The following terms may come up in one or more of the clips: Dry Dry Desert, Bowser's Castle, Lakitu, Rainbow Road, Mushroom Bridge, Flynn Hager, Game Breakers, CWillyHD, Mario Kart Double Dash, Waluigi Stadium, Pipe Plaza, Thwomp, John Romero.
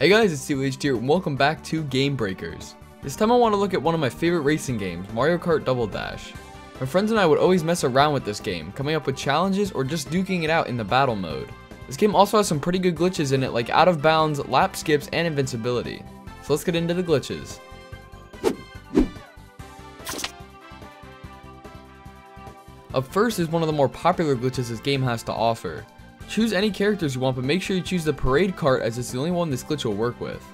Hey guys, it's CWillyHD here, and welcome back to Game Breakers. This time I want to look at one of my favorite racing games, Mario Kart Double Dash. My friends and I would always mess around with this game, coming up with challenges or just duking it out in the battle mode. This game also has some pretty good glitches in it, like out of bounds, lap skips, and invincibility. So let's get into the glitches. Up first is one of the more popular glitches this game has to offer. Choose any characters you want, but make sure you choose the parade cart as it's the only one this glitch will work with.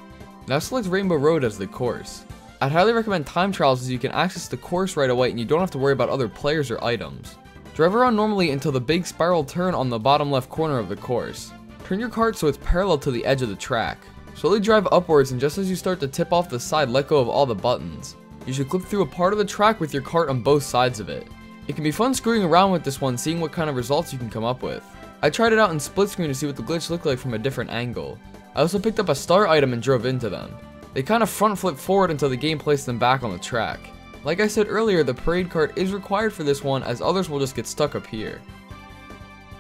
Now select Rainbow Road as the course. I'd highly recommend time trials as you can access the course right away and you don't have to worry about other players or items. Drive around normally until the big spiral turn on the bottom left corner of the course. Turn your cart so it's parallel to the edge of the track. Slowly drive upwards, and just as you start to tip off the side, let go of all the buttons. You should clip through a part of the track with your cart on both sides of it. It can be fun screwing around with this one, seeing what kind of results you can come up with. I tried it out in split screen to see what the glitch looked like from a different angle. I also picked up a star item and drove into them. They kind of front flip forward until the game placed them back on the track. Like I said earlier, the parade cart is required for this one as others will just get stuck up here.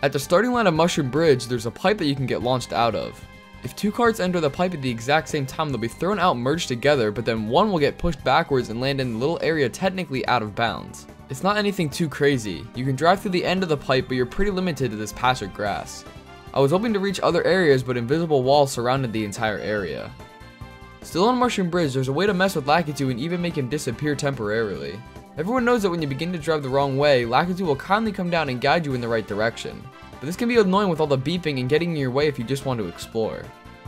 At the starting line of Mushroom Bridge, there's a pipe that you can get launched out of. If two carts enter the pipe at the exact same time, they'll be thrown out and merged together, but then one will get pushed backwards and land in the little area technically out of bounds. It's not anything too crazy. You can drive through the end of the pipe, but you're pretty limited to this patch of grass. I was hoping to reach other areas, but invisible walls surrounded the entire area. Still on Mushroom Bridge, there's a way to mess with Lakitu and even make him disappear temporarily. Everyone knows that when you begin to drive the wrong way, Lakitu will kindly come down and guide you in the right direction. But this can be annoying with all the beeping and getting in your way if you just want to explore.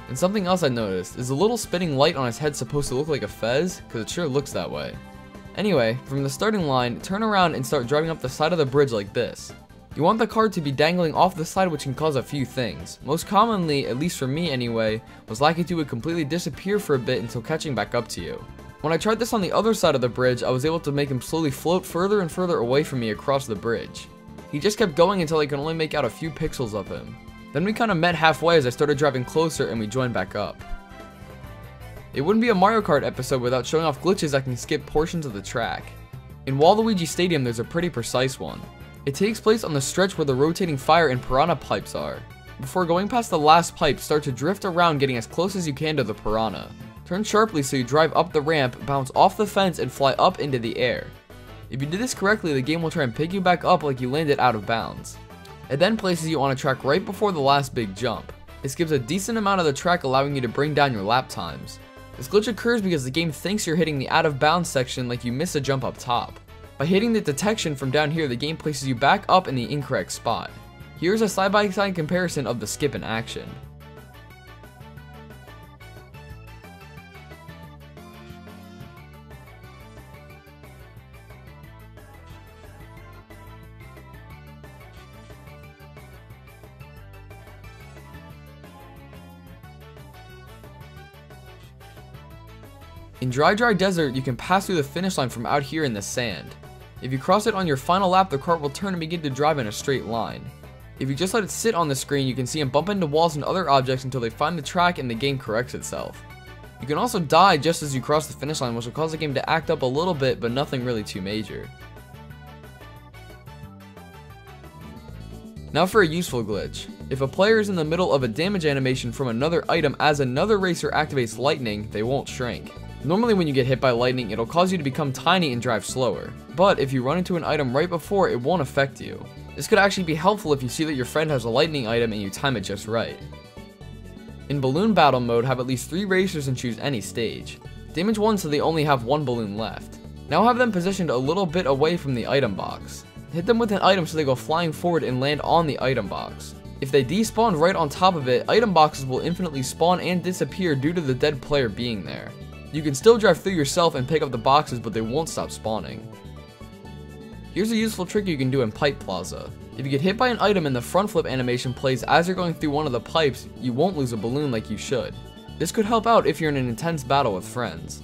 And something else I noticed is the little spinning light on his head supposed to look like a fez, because it sure looks that way. Anyway, from the starting line, turn around and start driving up the side of the bridge like this. You want the cart to be dangling off the side, which can cause a few things. Most commonly, at least for me anyway, was Lakitu would completely disappear for a bit until catching back up to you. When I tried this on the other side of the bridge, I was able to make him slowly float further and further away from me across the bridge. He just kept going until I could only make out a few pixels of him. Then we kind of met halfway as I started driving closer and we joined back up. It wouldn't be a Mario Kart episode without showing off glitches that can skip portions of the track. In Waluigi Stadium, there's a pretty precise one. It takes place on the stretch where the rotating fire and piranha pipes are. Before going past the last pipe, start to drift around, getting as close as you can to the piranha. Turn sharply so you drive up the ramp, bounce off the fence, and fly up into the air. If you did this correctly, the game will try and pick you back up like you landed out of bounds. It then places you on a track right before the last big jump. It skips a decent amount of the track, allowing you to bring down your lap times. This glitch occurs because the game thinks you're hitting the out of bounds section like you miss a jump up top. By hitting the detection from down here, the game places you back up in the incorrect spot. Here's a side-by-side comparison of the skip in action. In Dry Dry Desert, you can pass through the finish line from out here in the sand. If you cross it on your final lap, the cart will turn and begin to drive in a straight line. If you just let it sit on the screen, you can see them bump into walls and other objects until they find the track and the game corrects itself. You can also die just as you cross the finish line, which will cause the game to act up a little bit, but nothing really too major. Now for a useful glitch. If a player is in the middle of a damage animation from another item as another racer activates lightning, they won't shrink. Normally when you get hit by lightning, it'll cause you to become tiny and drive slower, but if you run into an item right before, it won't affect you. This could actually be helpful if you see that your friend has a lightning item and you time it just right. In balloon battle mode, have at least 3 racers and choose any stage. Damage one so they only have 1 balloon left. Now have them positioned a little bit away from the item box. Hit them with an item so they go flying forward and land on the item box. If they despawn right on top of it, item boxes will infinitely spawn and disappear due to the dead player being there. You can still drive through yourself and pick up the boxes, but they won't stop spawning. Here's a useful trick you can do in Pipe Plaza. If you get hit by an item and the front flip animation plays as you're going through one of the pipes, you won't lose a balloon like you should. This could help out if you're in an intense battle with friends.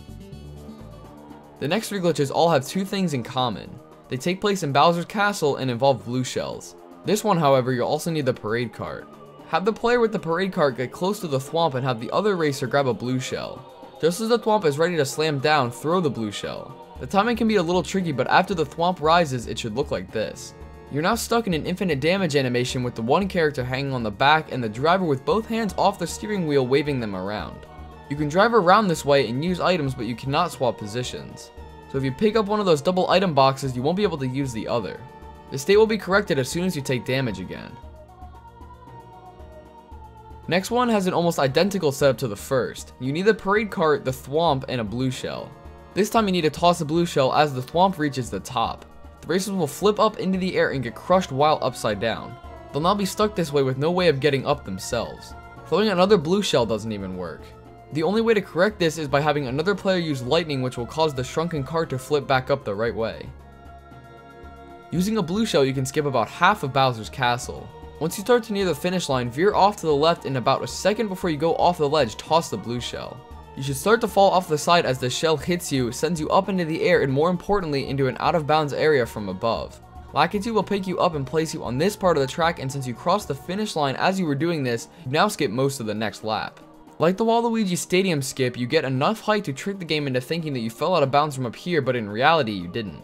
The next 3 glitches all have 2 things in common. They take place in Bowser's Castle and involve blue shells. This one, however, you'll also need the parade cart. Have the player with the parade cart get close to the thwomp and have the other racer grab a blue shell. Just as the thwomp is ready to slam down, throw the blue shell. The timing can be a little tricky, but after the thwomp rises, it should look like this. You're now stuck in an infinite damage animation with the one character hanging on the back and the driver with both hands off the steering wheel waving them around. You can drive around this way and use items, but you cannot swap positions. So if you pick up one of those double item boxes, you won't be able to use the other. The state will be corrected as soon as you take damage again. Next one has an almost identical setup to the first. You need the parade cart, the thwomp, and a blue shell. This time you need to toss a blue shell as the thwomp reaches the top. The racers will flip up into the air and get crushed while upside down. They'll now be stuck this way with no way of getting up themselves. Throwing another blue shell doesn't even work. The only way to correct this is by having another player use lightning, which will cause the shrunken cart to flip back up the right way. Using a blue shell, you can skip about half of Bowser's Castle. Once you start to near the finish line, veer off to the left, and about a second before you go off the ledge, toss the blue shell. You should start to fall off the side as the shell hits you, sends you up into the air, and more importantly, into an out-of-bounds area from above. Lakitu will pick you up and place you on this part of the track, and since you crossed the finish line as you were doing this, you now skip most of the next lap. Like the Waluigi Stadium skip, you get enough height to trick the game into thinking that you fell out of bounds from up here, but in reality, you didn't.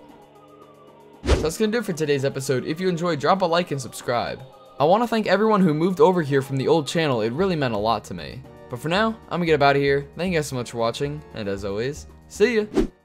So that's gonna do it for today's episode. If you enjoyed, drop a like and subscribe. I want to thank everyone who moved over here from the old channel, it really meant a lot to me. But for now, I'm gonna get up out of here. Thank you guys so much for watching, and as always, see ya!